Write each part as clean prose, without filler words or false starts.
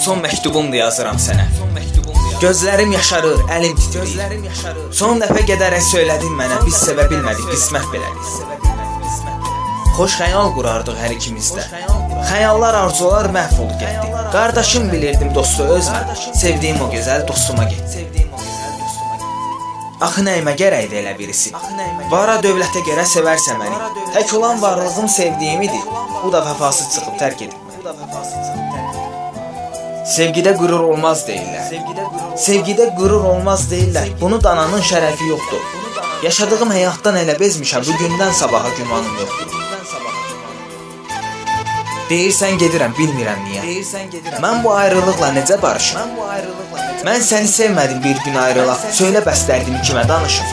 Son məktubumdu yazıram sənə. Gözlərim yaşarır, əlim titrəyir. Son dəfə gedərək söylədin mənə, biz sevə bilmədik, qismət belədir. Xoş xəyal qurardıq hər ikimizdə. Xəyallar, arzular məhv oldu getdi. Qardaşım bilirdim dostu özümə, sevdiyim o gözəl dostuma getdi. Axı nəyimə gərəkdi elə birisi? Vara dövlətə gərə sevərsə məni. Tək olan varlığım sevdiyimidir. Bu da vəfasız çıxıb tərk edib məni. Sevgidə qürur olmaz deyirlər. Sevgidə qürur olmaz deyirlər. Bunu dananın şərəfi yoxdur. Yaşadığım həyatdan elə bezmişəm, bugündən sabaha gümanım yoxdur. Deyirsən gedirəm, bilmirəm niyə. Mən bu ayrılıqla necə barışım? Mən səni sevmədim bir gün ayrılaq. Söylə bəs dərdimi kimə danışım?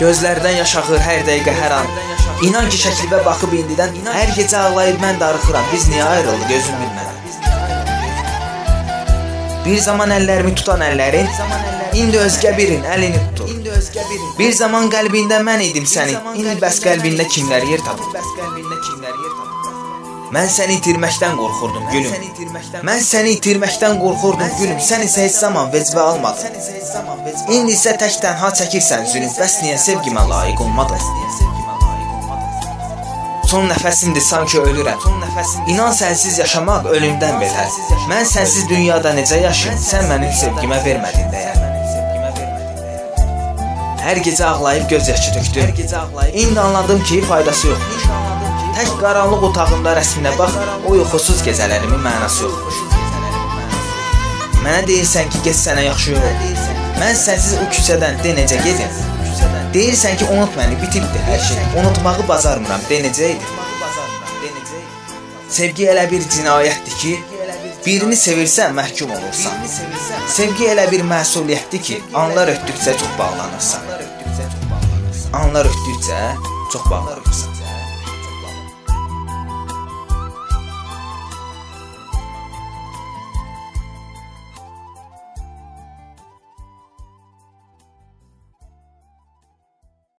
Gözlərdən yaşağır hər dəqiqə, hər an. İnan ki, şəklibə baxıb indidən, hər gecə ağlayıb mən darıxıram, biz niyə ayrıldıq özüm bilmərəm. Bir zaman əllərimi tutan əllərin, indi özgə birin əlini tutur. Bir zaman qəlbində mən idim sənin, indi bəs qəlbində kimlər yer tapır. Mən səni itirməkdən qorxurdum gülüm, sən isə heç zaman vecvə almadın. İndi isə tək tənha çəkirsən zülüm, bəs niyə sevgimə layiq olmadın? Son nəfəsimdir sanki ölürəm. İnan sənsiz yaşamaq ölümdən betər. Mən sənsiz dünyada necə yaşayım? Sən mənim sevgimə vermədin dəyər. Hər gecə ağlayıb göz yaşı tökdüm. İndi anladım ki, faydası yoxmuş. Tək qaranlıq otağımda rəsminə bax, o yuxusuz gecələrimin mənası yoxmuş. Mənə deyirsən ki, get sənə yaxşı yox. Mən sənsiz o küçədən de necə gedin? Deyirsən ki, unut məni, bitibdir hər şey. Unutmağı bacarmıram, de necə idi? Sevgi elə bir cinayətdir ki, birini sevirsən, məhkum olursan. Sevgi elə bir məsuliyyətdir ki, anlar ötdükcə çox bağlanırsan.